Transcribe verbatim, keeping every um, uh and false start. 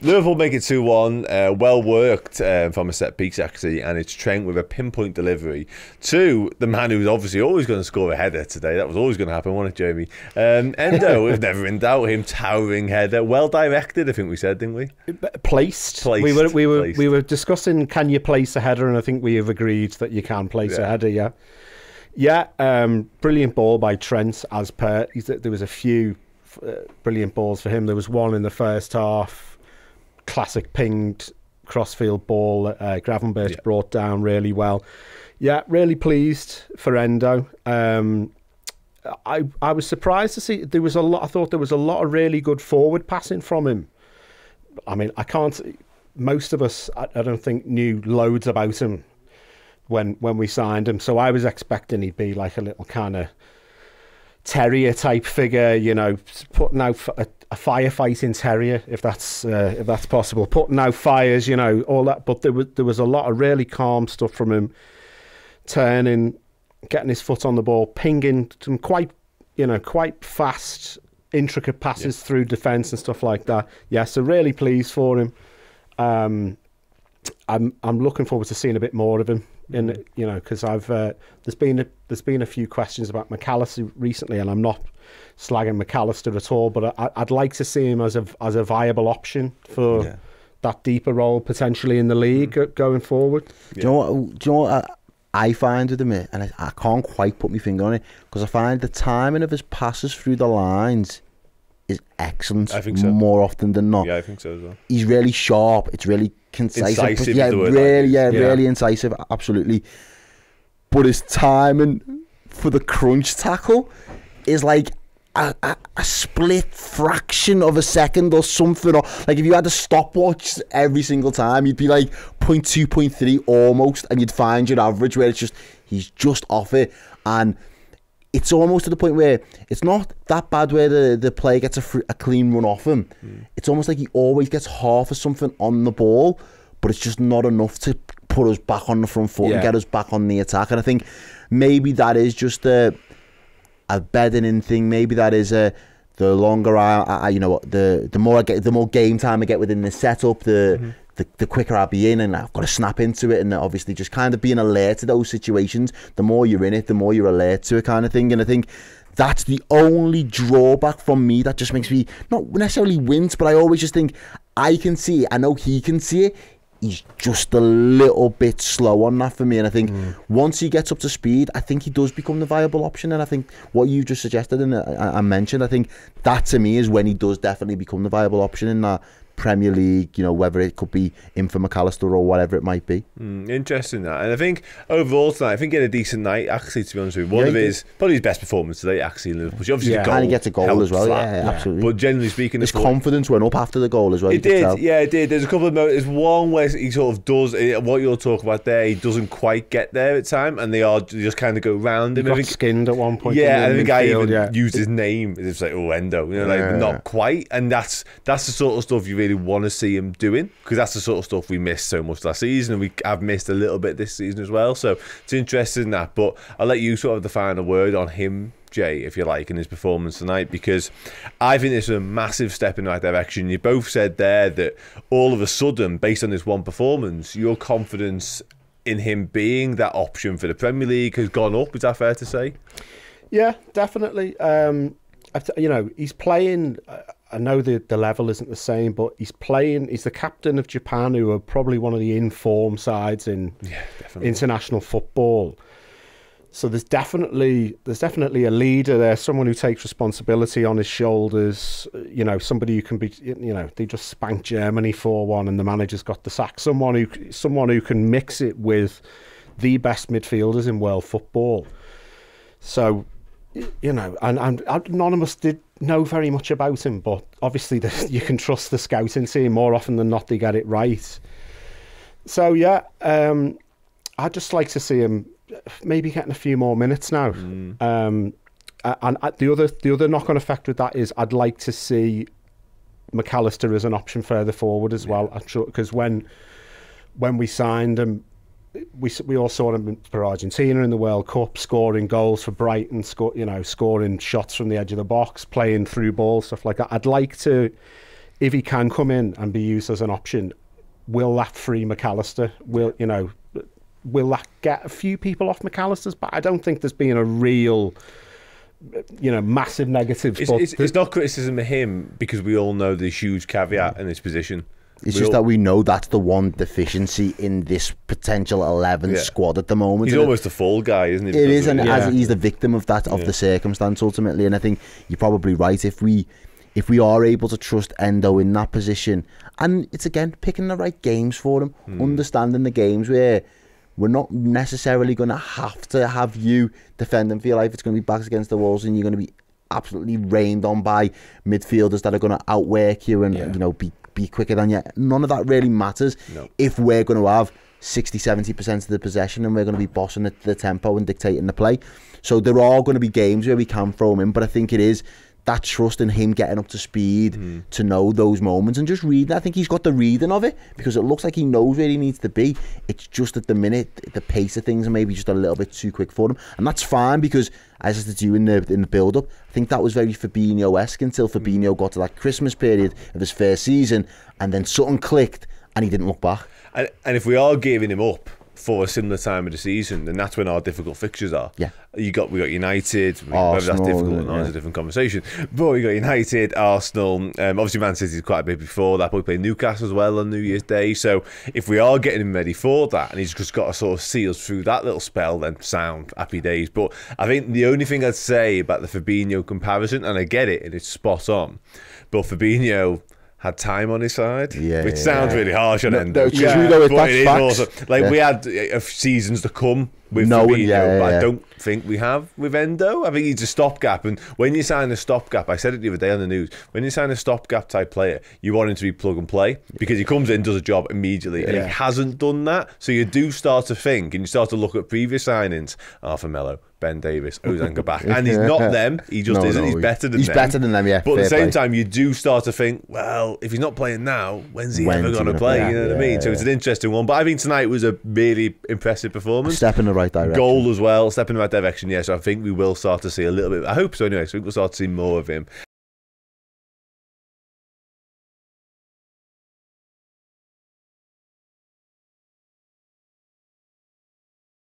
Liverpool make it two one, uh, well worked um, from a set piece actually, and it's Trent with a pinpoint delivery to the man who's obviously always going to score a header today. That was always going to happen, wasn't it, Jamie? Um, Endo, if never in doubt, him towering header, well directed. I think we said, didn't we? Placed. Placed. We were we were placed. we were discussing can you place a header, and I think we have agreed that you can place yeah. a header. Yeah, yeah. Um, brilliant ball by Trent as per. There was a few uh, brilliant balls for him. There was one in the first half. Classic pinged crossfield ball that uh, Gravenberch yeah. brought down really well. Yeah, really pleased for Endo. Um, I I was surprised to see there was a lot. I thought there was a lot of really good forward passing from him. I mean, I can't. Most of us, I, I don't think, knew loads about him when when we signed him. So I was expecting he'd be like a little kind of terrier type figure, you know, putting out a, a firefighting terrier, if that's uh, if that's possible, putting out fires, you know, all that. But there was there was a lot of really calm stuff from him, turning, getting his foot on the ball, pinging some quite, you know, quite fast, intricate passes yeah. through defence and stuff like that. Yeah, so really pleased for him. Um, I'm I'm looking forward to seeing a bit more of him. In, you know, because I've uh, there's been a, there's been a few questions about McAllister recently, and I'm not slagging McAllister at all, but I, I'd like to see him as a as a viable option for yeah. that deeper role potentially in the league mm. going forward. Yeah. Do you know what? Do you know what I, I find with him, and I, I can't quite put my finger on it, because I find the timing of his passes through the lines is excellent. I think so. More often than not. Yeah, I think so as well. He's really sharp. It's really concise. Incisive. Yeah, really, yeah, yeah, really incisive. Absolutely. But his timing for the crunch tackle is like a, a, a split fraction of a second or something. Or like if you had a stopwatch every single time, you'd be like point two, point three almost, and you'd find your average where it's just he's just off it. And it's almost to the point where it's not that bad where the, the player gets a, fr a clean run off him. Mm. It's almost like he always gets half of something on the ball, but it's just not enough to put us back on the front foot yeah. and get us back on the attack. And I think maybe that is just a, a bedding in thing. Maybe that is a, the longer I, I you know, the the more I get, the more game time I get within the setup, the mm-hmm. The, the quicker I'll be in, and I've got to snap into it, and obviously just kind of being alert to those situations. The more you're in it, the more you're alert to it, kind of thing. And I think that's the only drawback from me that just makes me not necessarily wince, but I always just think I can see it. I know he can see it. He's just a little bit slow on that for me. And I think mm. once he gets up to speed, I think he does become the viable option. And I think what you just suggested and I, I mentioned, I think that to me is when he does definitely become the viable option in that Premier League, you know, whether it could be in for McAllister or whatever it might be. Mm, interesting that. And I think overall tonight, I think he had a decent night, actually, to be honest with you. One yeah, of his, probably his best performance today, actually, in Liverpool. Obviously yeah, the goal and he gets a goal as well, flat, yeah, yeah, absolutely. But generally speaking, his confidence went up after the goal as well. It did, yeah, it did. There's a couple of moments, there's one where he sort of does, what you're talking about there, he doesn't quite get there at time, and they are they just kind of go round him. He got skinned at one point. Yeah, and the guy even yeah. used his name, it's like, oh, Endo, you know, like, yeah, not yeah. quite. And that's, that's the sort of stuff you really want to see him doing, because that's the sort of stuff we missed so much last season, and we have missed a little bit this season as well. So it's interesting in that, but I'll let you sort of the final word on him, Jay, if you like, in his performance tonight, because I think this is a massive step in the right direction. You both said there that all of a sudden, based on this one performance, your confidence in him being that option for the Premier League has gone up. Is that fair to say? Yeah, definitely. Um, you know, he's playing... Uh, I know the, the level isn't the same, but he's playing, he's the captain of Japan, who are probably one of the in-form sides in yeah, international football. So there's definitely there's definitely a leader there, someone who takes responsibility on his shoulders, you know, somebody who can be, you know, they just spanked Germany four one and the manager's got the sack. Someone who, someone who can mix it with the best midfielders in world football. So, you know, and, and Anonymous did know very much about him, but obviously the, you can trust the scouting team. More often than not, they get it right. So yeah, um, I'd just like to see him maybe getting a few more minutes now. Mm. Um, and the other the other knock-on effect with that is I'd like to see McAllister as an option further forward as yeah. well, because when when we signed him, we we all saw him for Argentina in the World Cup, scoring goals for Brighton, score, you know, scoring shots from the edge of the box, playing through balls, stuff like that. I'd like to if he can come in and be used as an option, will that free McAllister? Will, you know, will that get a few people off McAllister's back? I don't think there's been a real, you know, massive negatives. It's, it's, it's not criticism of him, because we all know there's huge caveat in his position. It's we just all, that we know that's the one deficiency in this potential eleven yeah. squad at the moment. He's and almost it, a fall guy, isn't he? It is, and yeah. as he's the victim of that of yeah. the circumstance ultimately. And I think you're probably right. If we if we are able to trust Endo in that position, and it's again picking the right games for him, mm. understanding the games where we're not necessarily going to have to have you defending for your life. It's going to be backs against the walls, and you're going to be absolutely rained on by midfielders that are going to outwork you and yeah. you know be. Be quicker than you. None of that really matters no. if we're going to have sixty to seventy percent of the possession and we're going to be bossing the, the tempo and dictating the play. So there are going to be games where we can throw him in, but I think it is that trust in him getting up to speed mm. to know those moments and just reading. I think he's got the reading of it, because it looks like he knows where he needs to be. It's just at the minute the pace of things are maybe just a little bit too quick for him, and that's fine, because as I said to you in the, in the build-up, I think that was very Fabinho-esque until Fabinho got to that Christmas period of his first season, and then something clicked and he didn't look back. And, and if we are giving him up for a similar time of the season, then that's when our difficult fixtures are. Yeah, you got we got United, Arsenal, whether that's difficult or not yeah. is a different conversation. But we got United, Arsenal, um, obviously Man City's quite a bit before that. But we play Newcastle as well on New Year's Day. So if we are getting him ready for that, and he's just got to sort of see us through that little spell, then sound happy days. But I think the only thing I'd say about the Fabinho comparison, and I get it, and it's spot on, but Fabinho had time on his side, yeah, which sounds yeah. really harsh on no, Endo. No, yeah, we go but it is also, like yeah. we had uh, seasons to come with no, Fabinho, yeah, but yeah. I don't think we have with Endo. I think he's a stopgap, and when you sign a stopgap, I said it the other day on the news, when you sign a stopgap type player, you want him to be plug and play, because he comes in, does a job immediately, yeah. and he hasn't done that. So you do start to think, and you start to look at previous signings, Arthur Mello, Ben Davis, Ozan Kabak, and he's not them, he just no, isn't, no, he's better than he's them. He's better than them, yeah. But at the same play. time, you do start to think, well, if he's not playing now, when's he when's ever going to play, play? You know yeah, what I mean? Yeah, so it's an interesting one, but I think tonight was a really impressive performance. Step in the right direction. Goal as well, step in the right direction, yeah, so I think we will start to see a little bit, I hope so anyway, so we'll start to see more of him.